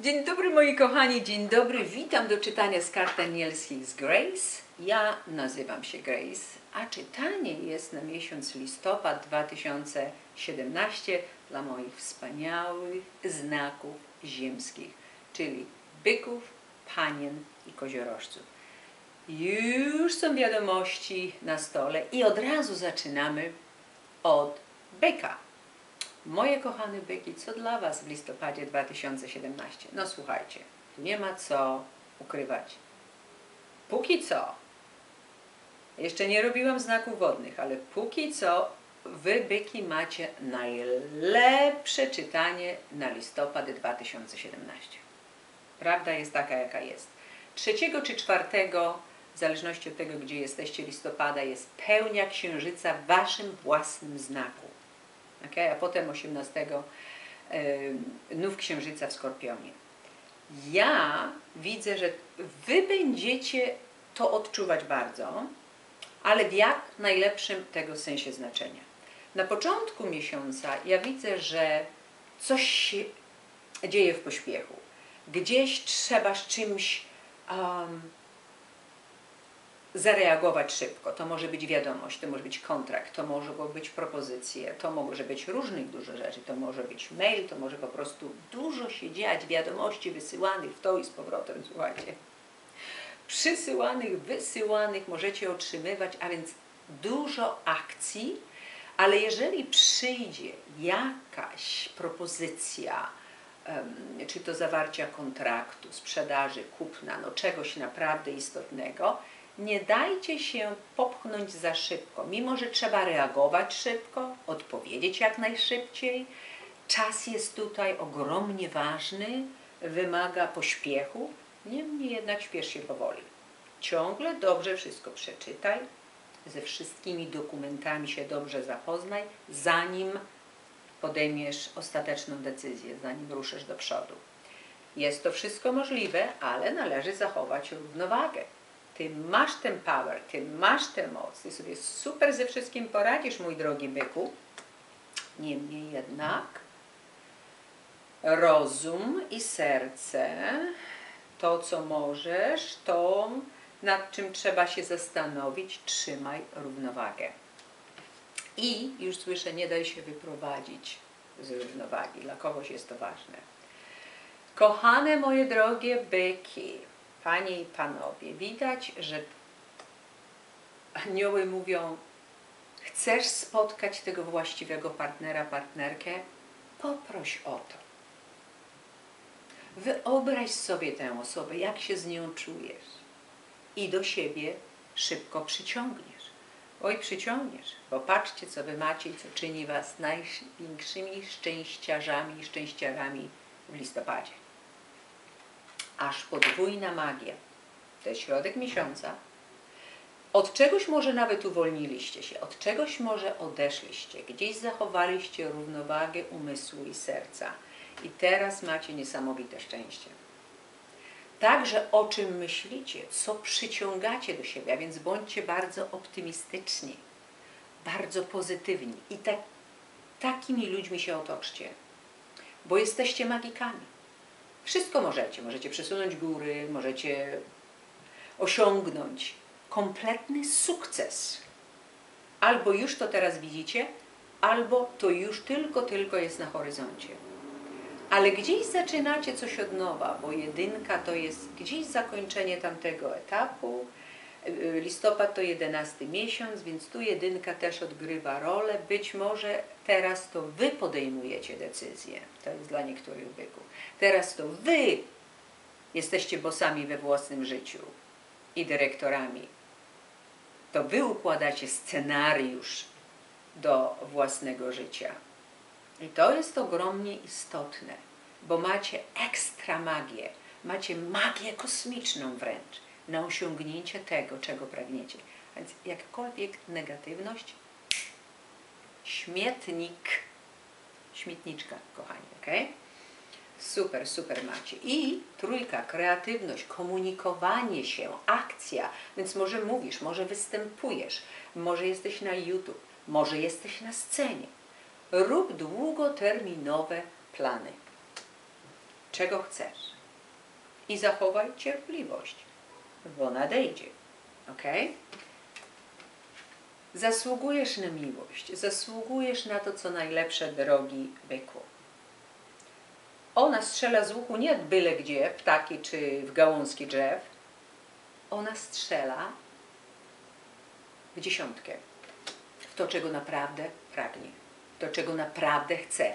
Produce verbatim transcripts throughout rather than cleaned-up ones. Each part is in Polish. Dzień dobry moi kochani, dzień dobry, witam do czytania z kart anielskich z Grace. Ja nazywam się Grace, a czytanie jest na miesiąc listopad dwa tysiące siedemnasty dla moich wspaniałych znaków ziemskich, czyli byków, panien i koziorożców. Już są wiadomości na stole i od razu zaczynamy od byka. Moje kochane byki, co dla Was w listopadzie dwa tysiące siedemnastym? No słuchajcie, nie ma co ukrywać. Póki co, jeszcze nie robiłam znaków wodnych, ale póki co Wy, byki, macie najlepsze czytanie na listopad dwa tysiące siedemnasty. Prawda jest taka, jaka jest. Trzeciego czy czwartego, w zależności od tego, gdzie jesteście, listopada jest pełnia księżyca w Waszym własnym znaku. Okay? A potem osiemnastego yy, nów księżyca w Skorpionie. Ja widzę, że Wy będziecie to odczuwać bardzo, ale w jak najlepszym tego sensie znaczenia. Na początku miesiąca ja widzę, że coś się dzieje w pośpiechu. Gdzieś trzeba z czymś um, zareagować szybko. To może być wiadomość, to może być kontrakt, to może być propozycje, to może być różnych dużo rzeczy, to może być mail, to może po prostu dużo się dziać, wiadomości wysyłanych w to i z powrotem, słuchajcie. Przysyłanych, wysyłanych możecie otrzymywać, a więc dużo akcji, ale jeżeli przyjdzie jakaś propozycja, um, czy to zawarcia kontraktu, sprzedaży, kupna, no czegoś naprawdę istotnego, nie dajcie się popchnąć za szybko, mimo że trzeba reagować szybko, odpowiedzieć jak najszybciej. Czas jest tutaj ogromnie ważny, wymaga pośpiechu, niemniej jednak śpiesz się powoli. Ciągle dobrze wszystko przeczytaj, ze wszystkimi dokumentami się dobrze zapoznaj, zanim podejmiesz ostateczną decyzję, zanim ruszysz do przodu. Jest to wszystko możliwe, ale należy zachować równowagę. Ty masz ten power, Ty masz tę moc, Ty sobie super ze wszystkim poradzisz, mój drogi byku. Niemniej jednak rozum i serce, to co możesz, to nad czym trzeba się zastanowić, trzymaj równowagę. I już słyszę, nie daj się wyprowadzić z równowagi, dla kogoś jest to ważne. Kochane moje drogie byki, Panie i Panowie, widać, że anioły mówią, chcesz spotkać tego właściwego partnera, partnerkę? Poproś o to. Wyobraź sobie tę osobę, jak się z nią czujesz i do siebie szybko przyciągniesz. Oj, przyciągniesz, bo patrzcie, co Wy macie i co czyni Was największymi szczęściarzami i szczęściarami w listopadzie. Aż podwójna magia, to jest środek miesiąca, od czegoś może nawet uwolniliście się, od czegoś może odeszliście, gdzieś zachowaliście równowagę umysłu i serca i teraz macie niesamowite szczęście. Także o czym myślicie, co przyciągacie do siebie, a więc bądźcie bardzo optymistyczni, bardzo pozytywni i tak, takimi ludźmi się otoczcie, bo jesteście magikami. Wszystko możecie. Możecie przesunąć góry, możecie osiągnąć kompletny sukces. Albo już to teraz widzicie, albo to już tylko, tylko jest na horyzoncie. Ale gdzieś zaczynacie coś od nowa, bo jedynka to jest gdzieś zakończenie tamtego etapu. Listopad to jedenasty miesiąc, więc tu jedynka też odgrywa rolę. Być może teraz to Wy podejmujecie decyzję. To jest dla niektórych byków. Teraz to Wy jesteście bossami we własnym życiu i dyrektorami. To Wy układacie scenariusz do własnego życia. I to jest ogromnie istotne, bo macie ekstra magię. Macie magię kosmiczną wręcz na osiągnięcie tego, czego pragniecie. A więc jakkolwiek negatywność, śmietnik, śmietniczka, kochani, ok? Super, super macie. I trójka, kreatywność, komunikowanie się, akcja, więc może mówisz, może występujesz, może jesteś na YouTube, może jesteś na scenie. Rób długoterminowe plany. czego chcesz. I zachowaj cierpliwość, bo nadejdzie. Ok? Zasługujesz na miłość, zasługujesz na to, co najlepsze, drogi byku. Ona strzela z łuku nie byle gdzie, ptaki czy w gałązki drzew. Ona strzela w dziesiątkę, w to, czego naprawdę pragnie, to, czego naprawdę chce.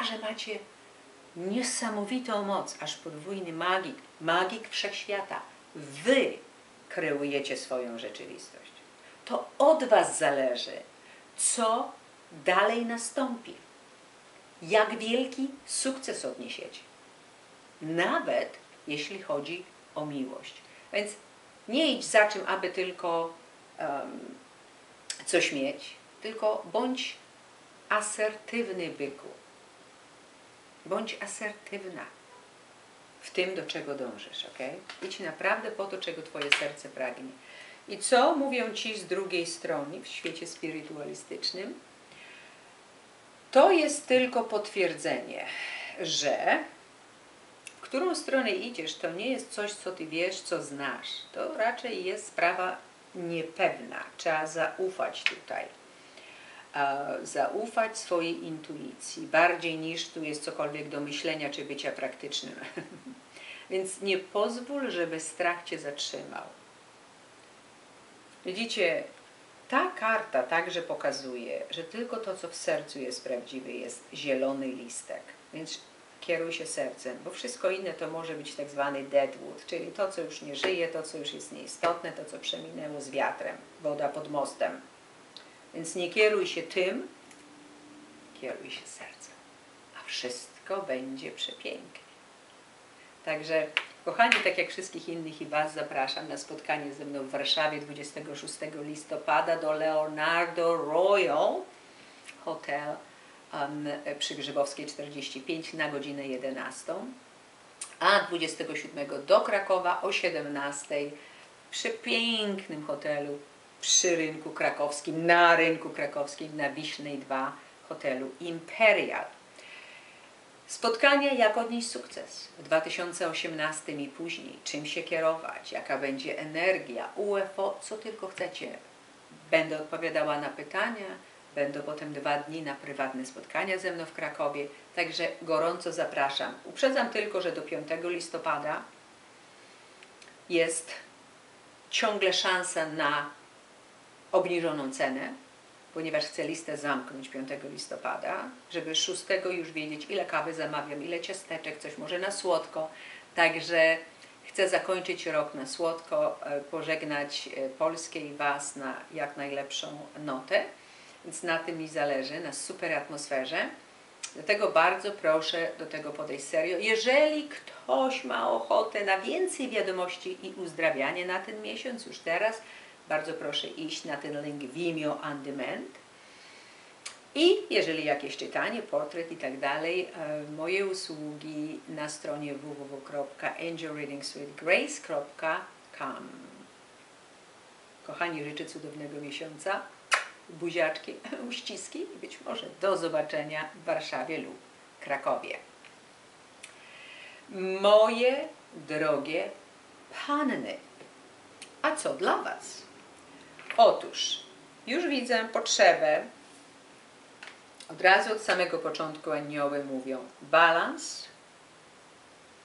A że macie niesamowitą moc, aż podwójny magik, magik wszechświata. Wy kreujecie swoją rzeczywistość. To od was zależy, co dalej nastąpi. Jak wielki sukces odniesiecie. Nawet jeśli chodzi o miłość. Więc nie idź za czym, aby tylko um, coś mieć, tylko bądź asertywny, byku. Bądź asertywna w tym, do czego dążysz, ok? Idź naprawdę po to, czego twoje serce pragnie. I co mówią ci z drugiej strony w świecie spirytualistycznym? To jest tylko potwierdzenie, że w którą stronę idziesz, to nie jest coś, co ty wiesz, co znasz. To raczej jest sprawa niepewna. Trzeba zaufać tutaj. Zaufać swojej intuicji, bardziej niż tu jest cokolwiek do myślenia czy bycia praktycznym. Więc nie pozwól, żeby strach cię zatrzymał. Widzicie, ta karta także pokazuje, że tylko to, co w sercu jest prawdziwe, jest zielony listek. Więc kieruj się sercem, bo wszystko inne to może być tak zwany deadwood, czyli to, co już nie żyje, to, co już jest nieistotne, to, co przeminęło z wiatrem, woda pod mostem. Więc nie kieruj się tym, kieruj się sercem, a wszystko będzie przepięknie. Także, kochani, tak jak wszystkich innych i was zapraszam na spotkanie ze mną w Warszawie dwudziestego szóstego listopada do Leonardo Royal Hotel um, przy Grzybowskiej czterdzieści pięć na godzinę jedenastą, a dwudziestego siódmego do Krakowa o siedemnastej przy pięknym hotelu przy rynku krakowskim, na rynku krakowskim na Wiślnej dwa hotelu Imperial. Spotkania, jak odnieść sukces w dwa tysiące osiemnastym i później, czym się kierować, jaka będzie energia, U F O, co tylko chcecie. Będę odpowiadała na pytania, będą potem dwa dni na prywatne spotkania ze mną w Krakowie, także gorąco zapraszam. Uprzedzam tylko, że do piątego listopada jest ciągle szansa na obniżoną cenę, ponieważ chcę listę zamknąć piątego listopada, żeby szóstego już wiedzieć, ile kawy zamawiam, ile ciasteczek, coś może na słodko. Także chcę zakończyć rok na słodko, pożegnać Polskę i was na jak najlepszą notę. Więc na tym mi zależy, na super atmosferze. Dlatego bardzo proszę do tego podejść serio. Jeżeli ktoś ma ochotę na więcej wiadomości i uzdrawianie na ten miesiąc, już teraz, bardzo proszę iść na ten link Vimeo on Demand. I jeżeli jakieś czytanie, portret i tak dalej, moje usługi na stronie w w w kropka angel readings with grace kropka com. Kochani, życzę cudownego miesiąca, buziaczki, uściski i być może do zobaczenia w Warszawie lub Krakowie. Moje drogie panny, a co dla was? Otóż, już widzę potrzebę, od razu od samego początku anioły mówią, balans,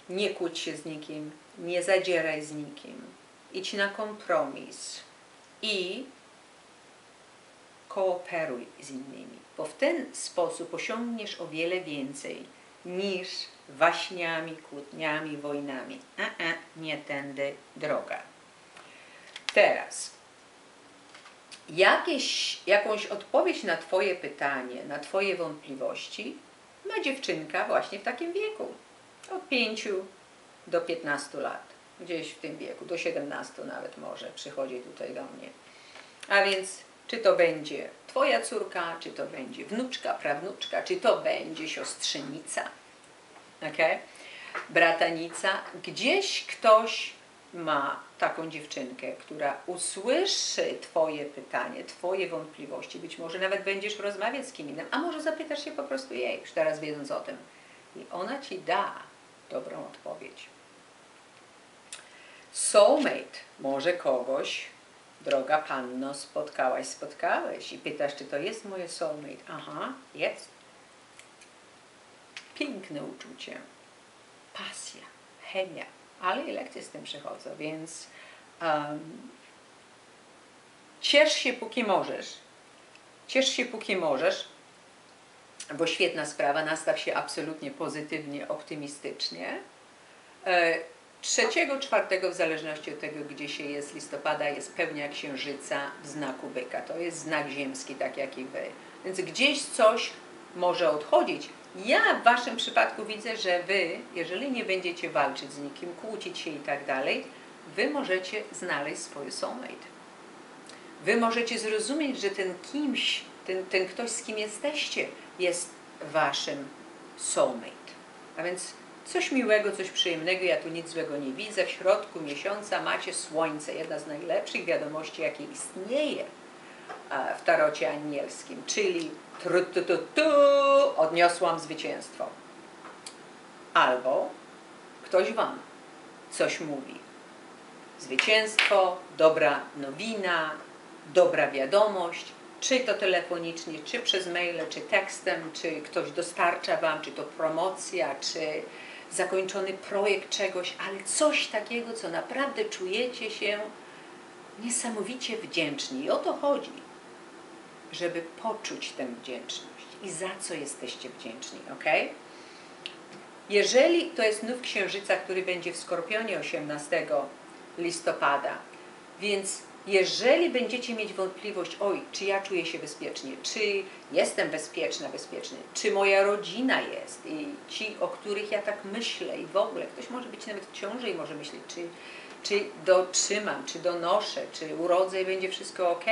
nie kłóć się z nikim, nie zadzieraj z nikim, idź na kompromis i kooperuj z innymi, bo w ten sposób osiągniesz o wiele więcej niż waśniami, kłótniami, wojnami. A, a, nie tędy droga. Teraz, Jakieś, jakąś odpowiedź na twoje pytanie, na twoje wątpliwości ma dziewczynka właśnie w takim wieku, od pięciu do piętnastu lat, gdzieś w tym wieku, do siedemnastu nawet może przychodzi tutaj do mnie. A więc czy to będzie twoja córka, czy to będzie wnuczka, prawnuczka, czy to będzie siostrzenica, okay? Bratanica, gdzieś ktoś ma taką dziewczynkę, która usłyszy twoje pytanie, twoje wątpliwości, być może nawet będziesz rozmawiać z kim innym, a może zapytasz się po prostu jej, już teraz wiedząc o tym. I ona ci da dobrą odpowiedź. Soulmate. Może kogoś, droga Panno, spotkałaś, spotkałeś i pytasz, czy to jest moje soulmate. Aha, jest. Piękne uczucie. Pasja, chemia. Ale i lekcje z tym przychodzą, więc um, ciesz się, póki możesz. Ciesz się, póki możesz, bo świetna sprawa, nastaw się absolutnie pozytywnie, optymistycznie. E, trzeciego, czwartego, w zależności od tego, gdzie się jest, listopada, jest pełnia księżyca w znaku byka. To jest znak ziemski, tak jak i wy. Więc gdzieś coś może odchodzić. Ja w waszym przypadku widzę, że wy, jeżeli nie będziecie walczyć z nikim, kłócić się i tak dalej, wy możecie znaleźć swoje soulmate. Wy możecie zrozumieć, że ten kimś, ten, ten ktoś, z kim jesteście, jest waszym soulmate. A więc coś miłego, coś przyjemnego, ja tu nic złego nie widzę. W środku miesiąca macie słońce, jedna z najlepszych wiadomości, jakie istnieje w tarocie anielskim, czyli tru, tu, tu, tu, odniosłam zwycięstwo. Albo ktoś wam coś mówi. Zwycięstwo, dobra nowina, dobra wiadomość, czy to telefonicznie, czy przez maile, czy tekstem, czy ktoś dostarcza wam, czy to promocja, czy zakończony projekt czegoś, ale coś takiego, co naprawdę czujecie się niesamowicie wdzięczni. I o to chodzi, żeby poczuć tę wdzięczność i za co jesteście wdzięczni, ok? Jeżeli to jest nów księżyca, który będzie w Skorpionie osiemnastego listopada, więc jeżeli będziecie mieć wątpliwość, oj, czy ja czuję się bezpiecznie, czy jestem bezpieczna, bezpieczny, czy moja rodzina jest i ci, o których ja tak myślę i w ogóle, ktoś może być nawet w ciąży i może myśleć, czy, czy dotrzymam, czy donoszę, czy urodzę i będzie wszystko ok.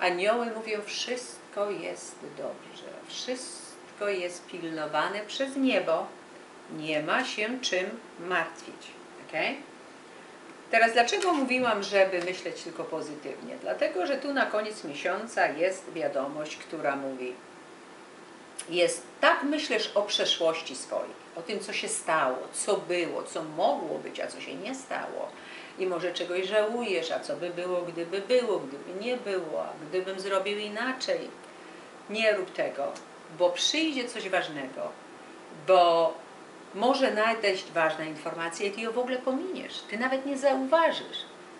Anioły mówią, wszystko jest dobrze, wszystko jest pilnowane przez niebo, nie ma się czym martwić, ok? Teraz dlaczego mówiłam, żeby myśleć tylko pozytywnie? Dlatego, że tu na koniec miesiąca jest wiadomość, która mówi, jest, tak myślisz o przeszłości swojej, o tym, co się stało, co było, co mogło być, a co się nie stało. I może czegoś żałujesz, a co by było, gdyby było, gdyby nie było, a gdybym zrobił inaczej. Nie rób tego, bo przyjdzie coś ważnego, bo może nadejść ważna informacja i ty ją w ogóle pominiesz. Ty nawet nie zauważysz,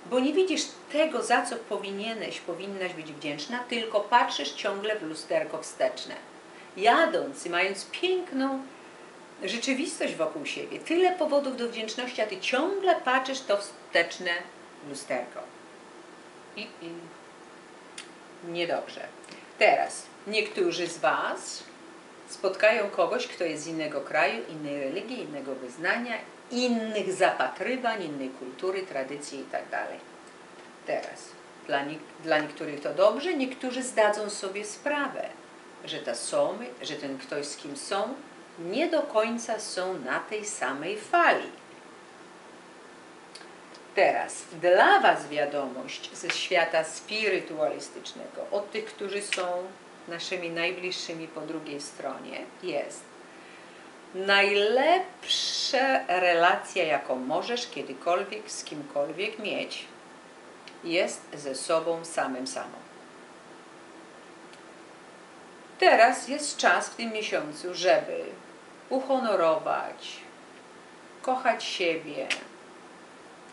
bo nie widzisz tego, za co powinieneś, powinnaś być wdzięczna, tylko patrzysz ciągle w lusterko wsteczne. Jadąc i mając piękną rzeczywistość wokół siebie, tyle powodów do wdzięczności, a ty ciągle patrzysz to wsteczne lusterko. I, i. Niedobrze. Teraz niektórzy z was spotkają kogoś, kto jest z innego kraju, innej religii, innego wyznania, innych zapatrywań, innej kultury, tradycji itd. Teraz, dla, nie, dla niektórych to dobrze, niektórzy zdadzą sobie sprawę, że ta są, że ten ktoś, z kim są, nie do końca są na tej samej fali. Teraz, dla was wiadomość ze świata spirytualistycznego, od tych, którzy są naszymi najbliższymi po drugiej stronie, jest najlepsza relacja, jaką możesz kiedykolwiek z kimkolwiek mieć, jest ze sobą samym samą. Teraz jest czas w tym miesiącu, żeby uhonorować, kochać siebie,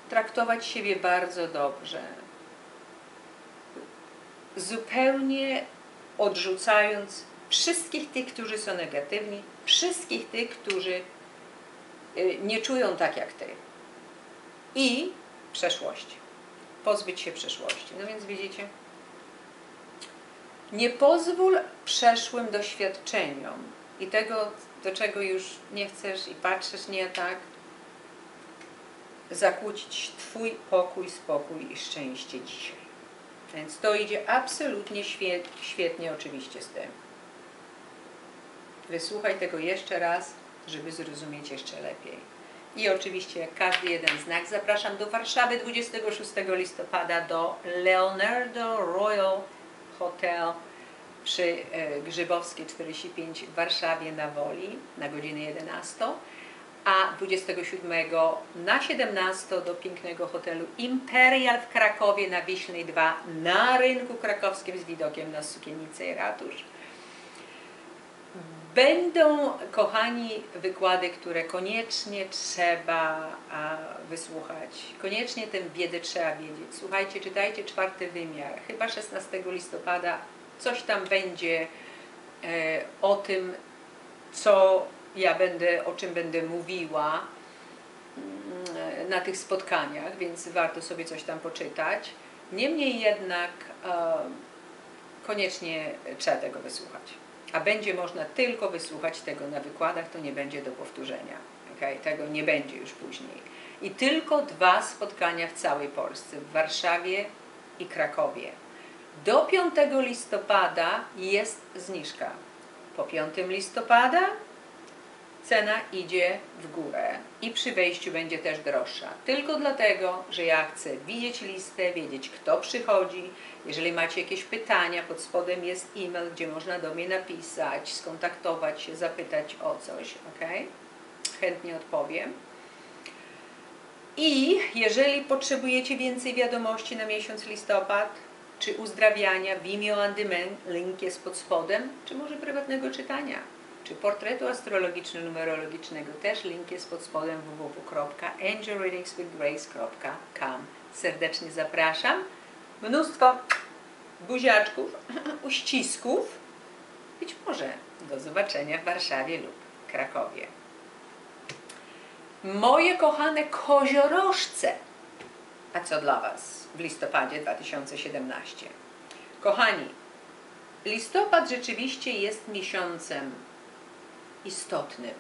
traktować siebie bardzo dobrze, zupełnie odrzucając wszystkich tych, którzy są negatywni, wszystkich tych, którzy nie czują tak jak ty. I przeszłość. Pozbyć się przeszłości. No więc widzicie, nie pozwól przeszłym doświadczeniom i tego, do czego już nie chcesz i patrzysz nie tak, zakłócić twój pokój, spokój i szczęście dzisiaj. Więc to idzie absolutnie świetnie oczywiście z tym. Wysłuchaj tego jeszcze raz, żeby zrozumieć jeszcze lepiej. I oczywiście jak każdy jeden znak zapraszam do Warszawy dwudziestego szóstego listopada do Leonardo Royal Hotel przy Grzybowskiej czterdzieści pięć w Warszawie na Woli na godzinę jedenastą. a dwudziestego siódmego na siedemnastego do pięknego hotelu Imperial w Krakowie na Wiślnej dwa na rynku krakowskim z widokiem na Sukiennice i ratusz. Będą, kochani, wykłady, które koniecznie trzeba a, wysłuchać. Koniecznie tę biedę trzeba wiedzieć. Słuchajcie, czytajcie czwarty wymiar. Chyba szesnastego listopada coś tam będzie e, o tym, co ja będę, o czym będę mówiła e, na tych spotkaniach, więc warto sobie coś tam poczytać. Niemniej jednak e, koniecznie trzeba tego wysłuchać. A będzie można tylko wysłuchać tego na wykładach, to nie będzie do powtórzenia. Okay? Tego nie będzie już później. I tylko dwa spotkania w całej Polsce, w Warszawie i Krakowie. Do piątego listopada jest zniżka. Po piątego listopada cena idzie w górę i przy wejściu będzie też droższa. Tylko dlatego, że ja chcę widzieć listę, wiedzieć, kto przychodzi. Jeżeli macie jakieś pytania, pod spodem jest e-mail, gdzie można do mnie napisać, skontaktować się, zapytać o coś. Ok? Chętnie odpowiem. I jeżeli potrzebujecie więcej wiadomości na miesiąc listopad, czy uzdrawiania, Vimeo on Demand, link jest pod spodem, czy może prywatnego czytania, czy portretu astrologiczno-numerologicznego, też link jest pod spodem w w w kropka angel readings with grace kropka com. Serdecznie zapraszam. Mnóstwo buziaczków, uścisków. Być może do zobaczenia w Warszawie lub Krakowie. Moje kochane koziorożce. A co dla Was w listopadzie dwa tysiące siedemnastego? Kochani, listopad rzeczywiście jest miesiącem istotnym.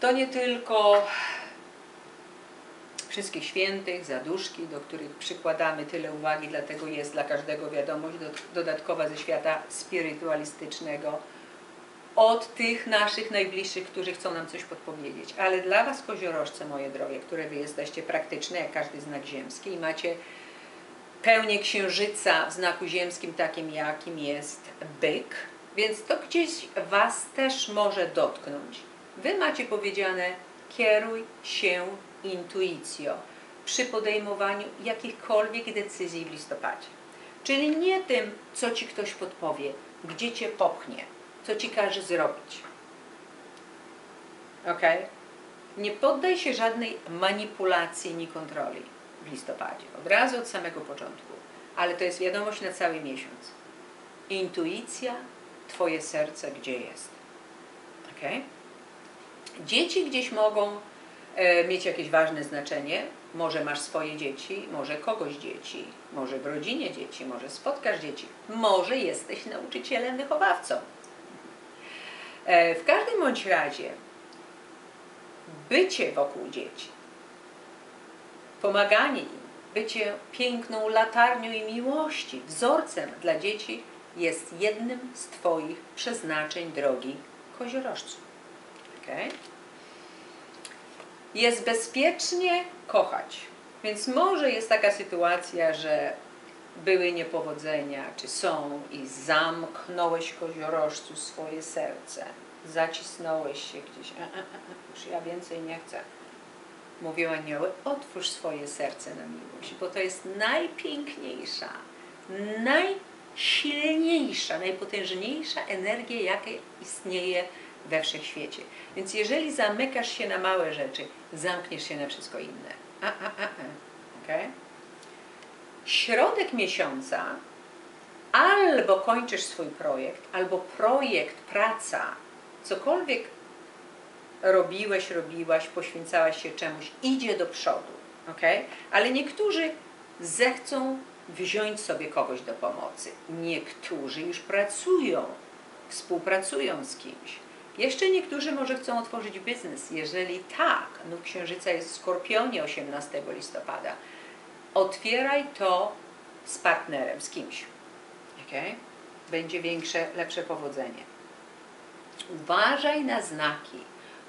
To nie tylko Wszystkich Świętych, zaduszki, do których przykładamy tyle uwagi, dlatego jest dla każdego wiadomość dodatkowa ze świata spirytualistycznego, od tych naszych najbliższych, którzy chcą nam coś podpowiedzieć. Ale dla Was, koziorożce, moje drogie, które Wy jesteście praktyczne, jak każdy znak ziemski i macie pełnię księżyca w znaku ziemskim, takim jakim jest Byk, więc to gdzieś Was też może dotknąć. Wy macie powiedziane: kieruj się intuicją przy podejmowaniu jakichkolwiek decyzji w listopadzie. Czyli nie tym, co Ci ktoś podpowie, gdzie Cię popchnie, co Ci każe zrobić. Ok? Nie poddaj się żadnej manipulacji ani kontroli w listopadzie. Od razu, od samego początku. Ale to jest wiadomość na cały miesiąc. Intuicja, Twoje serce, gdzie jest. Ok? Dzieci gdzieś mogą e, mieć jakieś ważne znaczenie. Może masz swoje dzieci, może kogoś dzieci, może w rodzinie dzieci, może spotkasz dzieci, może jesteś nauczycielem, wychowawcą. E, w każdym bądź razie bycie wokół dzieci, pomaganie im, bycie piękną latarnią i miłości, wzorcem dla dzieci jest jednym z Twoich przeznaczeń, drogi koziorożcu. Okay. Jest bezpiecznie kochać, więc może jest taka sytuacja, że były niepowodzenia, czy są, i zamknąłeś, koziorożcu, swoje serce, zacisnąłeś się gdzieś, a, a, a, już ja więcej nie chcę. Mówią anioły: otwórz swoje serce na miłość, bo to jest najpiękniejsza, najsilniejsza, najpotężniejsza energia, jaka istnieje we wszechświecie. Więc jeżeli zamykasz się na małe rzeczy, zamkniesz się na wszystko inne. A, a, a, a. Okay? Środek miesiąca albo kończysz swój projekt, albo projekt, praca, cokolwiek robiłeś, robiłaś, poświęcałaś się czemuś, idzie do przodu. Okay? Ale niektórzy zechcą wziąć sobie kogoś do pomocy. Niektórzy już pracują, współpracują z kimś. Jeszcze niektórzy może chcą otworzyć biznes. Jeżeli tak, no księżyca jest w Skorpionie osiemnastego listopada. Otwieraj to z partnerem, z kimś. Okay? Będzie większe, lepsze powodzenie. Uważaj na znaki.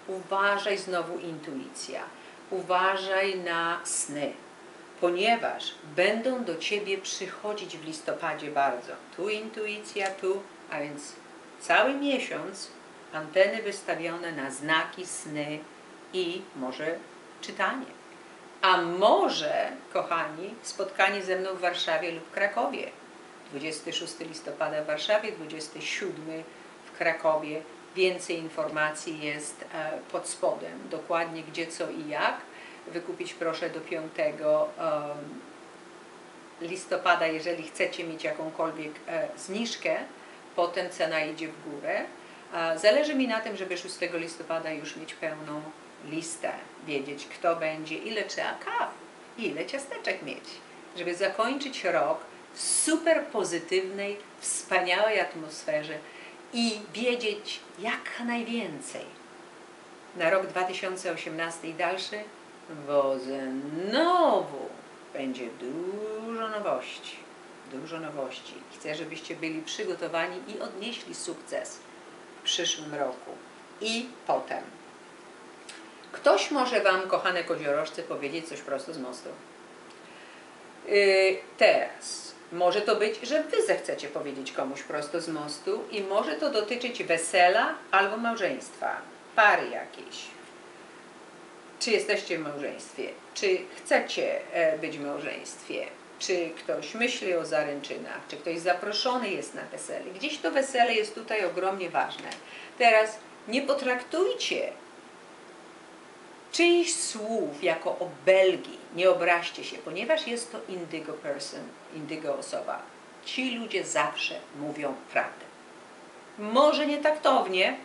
Uważaj, znowu intuicja. Uważaj na sny. Ponieważ będą do Ciebie przychodzić w listopadzie bardzo. Tu intuicja, tu, a więc cały miesiąc anteny wystawione na znaki, sny i może czytanie. A może, kochani, spotkanie ze mną w Warszawie lub Krakowie. dwudziestego szóstego listopada w Warszawie, dwudziestego siódmego w Krakowie. Więcej informacji jest pod spodem, dokładnie gdzie, co i jak. Wykupić proszę do piątego listopada, jeżeli chcecie mieć jakąkolwiek zniżkę, potem cena idzie w górę. Zależy mi na tym, żeby szóstego listopada już mieć pełną listę, wiedzieć kto będzie, ile trzeba kaw, ile ciasteczek mieć, żeby zakończyć rok w super pozytywnej, wspaniałej atmosferze i wiedzieć jak najwięcej. Na rok dwa tysiące osiemnasty i dalszy bo znowu będzie dużo nowości, dużo nowości. Chcę, żebyście byli przygotowani i odnieśli sukces w przyszłym roku i potem. Ktoś może Wam, kochane koziorożce, powiedzieć coś prosto z mostu. Yy, teraz może to być, że Wy zechcecie powiedzieć komuś prosto z mostu i może to dotyczyć wesela albo małżeństwa, pary jakiejś. Czy jesteście w małżeństwie? Czy chcecie być w małżeństwie? Czy ktoś myśli o zaręczynach? Czy ktoś zaproszony jest na wesele? Gdzieś to wesele jest tutaj ogromnie ważne. Teraz nie potraktujcie czyichś słów jako obelgi. Nie obraźcie się, ponieważ jest to indigo person, indigo osoba. Ci ludzie zawsze mówią prawdę. Może nie taktownie,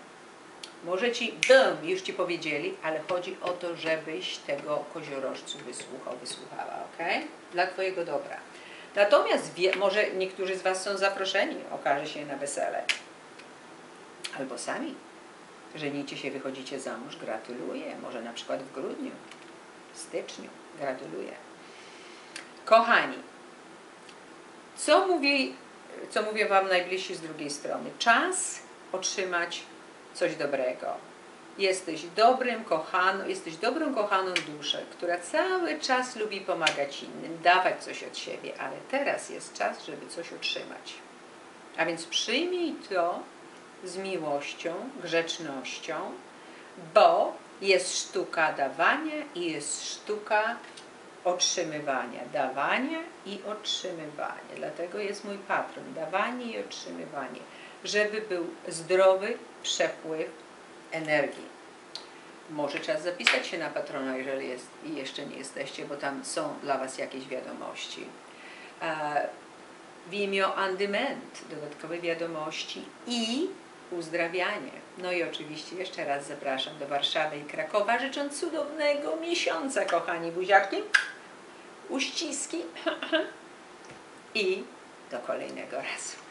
może ci, bum, już ci powiedzieli, ale chodzi o to, żebyś tego koziorożcu wysłuchał, wysłuchała, ok? Dla twojego dobra. Natomiast wie, może niektórzy z was są zaproszeni, okaże się na wesele. Albo sami. Żenicie się, wychodzicie za mąż, gratuluję. Może na przykład w grudniu, w styczniu, gratuluję. Kochani, co mówi, co mówię wam najbliżsi z drugiej strony? Czas otrzymać coś dobrego. Jesteś dobrym, kochaną, jesteś dobrą, kochaną duszę, która cały czas lubi pomagać innym, dawać coś od siebie, ale teraz jest czas, żeby coś otrzymać. A więc przyjmij to z miłością, grzecznością, bo jest sztuka dawania i jest sztuka otrzymywania. Dawania i otrzymywania. Dlatego jest mój patron. Dawanie i otrzymywanie. Żeby był zdrowy przepływ energii. Może czas zapisać się na patrona, jeżeli jest, jeszcze nie jesteście, bo tam są dla was jakieś wiadomości. Vimeo on Demand, dodatkowe wiadomości i uzdrawianie. No i oczywiście jeszcze raz zapraszam do Warszawy i Krakowa, życząc cudownego miesiąca, kochani buziaki, uściski i do kolejnego razu.